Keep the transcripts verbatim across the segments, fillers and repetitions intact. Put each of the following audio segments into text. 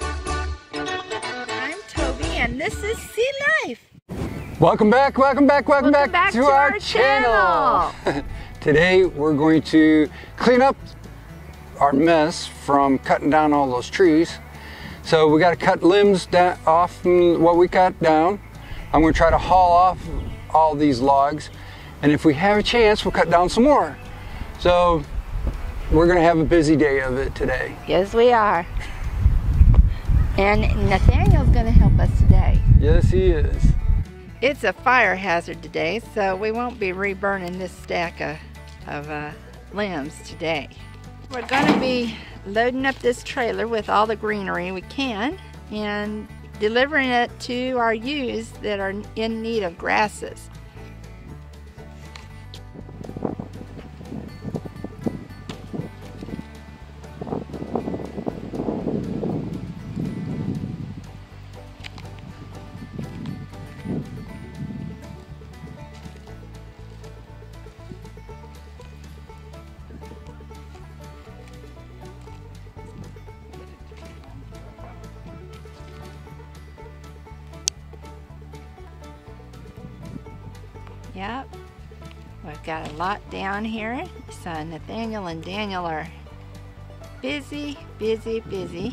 I'm Toby and this is Sea Life. Welcome back, welcome back, welcome, welcome back, back to, to our, our channel. channel. Today we're going to clean up our mess from cutting down all those trees. So we got to cut limbs off from what we cut down. I'm going to try to haul off all these logs, and if we have a chance we'll cut down some more. So we're going to have a busy day of it today. Yes we are. And Nathaniel's going to help us today. Yes he is. It's a fire hazard today, so we won't be reburning this stack of, of uh, limbs today. We're going to be loading up this trailer with all the greenery we can and delivering it to our ewes that are in need of grasses. Yep, we've got a lot down here, so Nathaniel and Daniel are busy, busy, busy,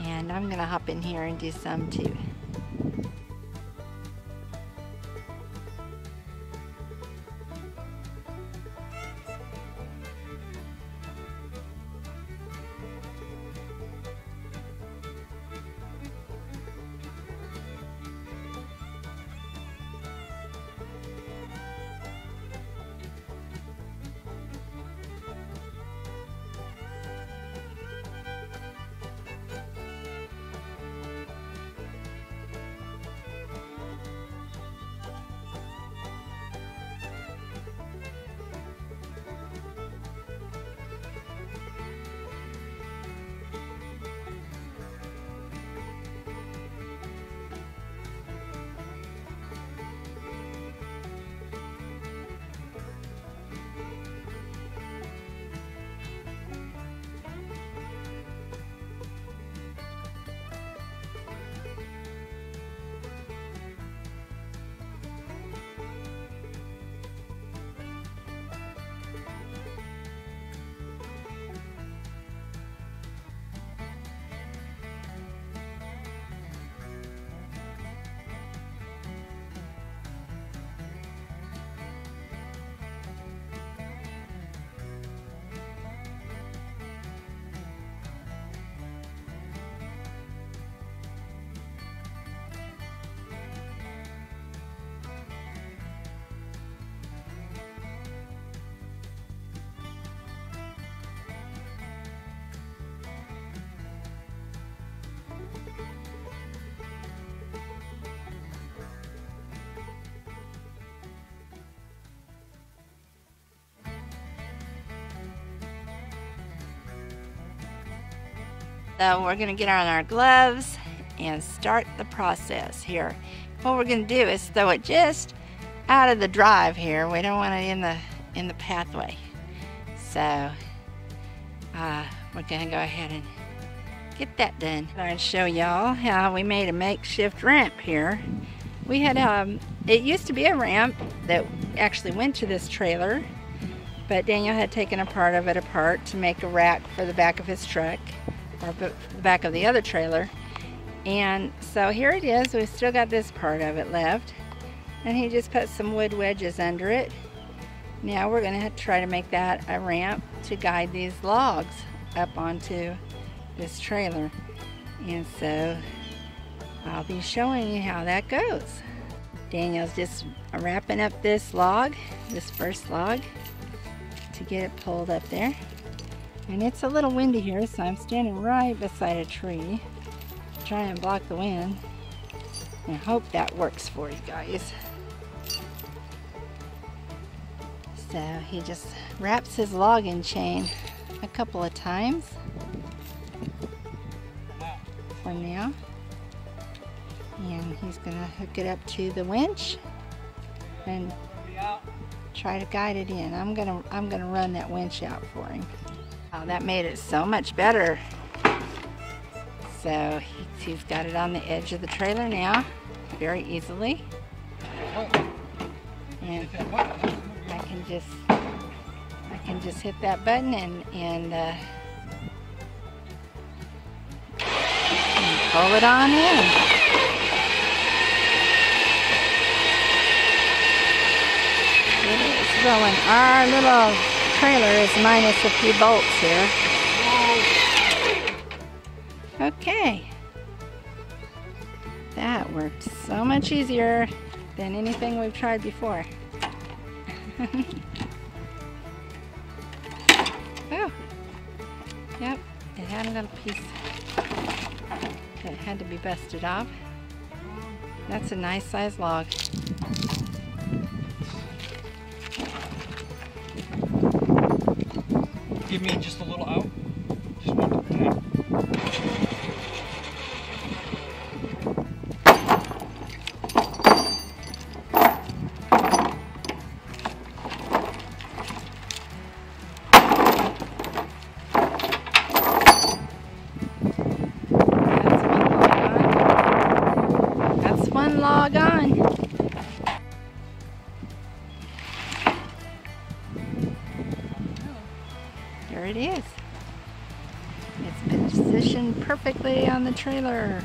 and I'm going to hop in here and do some too. So we're going to get on our gloves and start the process here. What we're going to do is throw it just out of the drive here. We don't want it in the in the pathway. So uh, we're going to go ahead and get that done. I'm going to show y'all how we made a makeshift ramp here. We had um, it used to be a ramp that actually went to this trailer, but Daniel had taken a part of it apart to make a rack for the back of his truck. Or the back of the other trailer, and so here it is. We've still got this part of it left, and he just put some wood wedges under it. Now we're going to try to make that a ramp to guide these logs up onto this trailer, and so I'll be showing you how that goes. Daniel's just wrapping up this log, this first log, to get it pulled up there. And it's a little windy here, so I'm standing right beside a tree. Try and block the wind. And I hope that works for you guys. So he just wraps his logging chain a couple of times for now. And he's going to hook it up to the winch and try to guide it in. I'm going to I'm going to run that winch out for him. Oh, that made it so much better. So he's got it on the edge of the trailer now, very easily. And I can just, I can just hit that button and and, uh, and pull it on in. It is going. Our little trailer is minus a few bolts here. Okay, that worked so much easier than anything we've tried before. Oh, yep, it had a little piece that had to be busted off. That's a nice size log. Give me just a little out. Just one time. It is. It's been positioned perfectly on the trailer.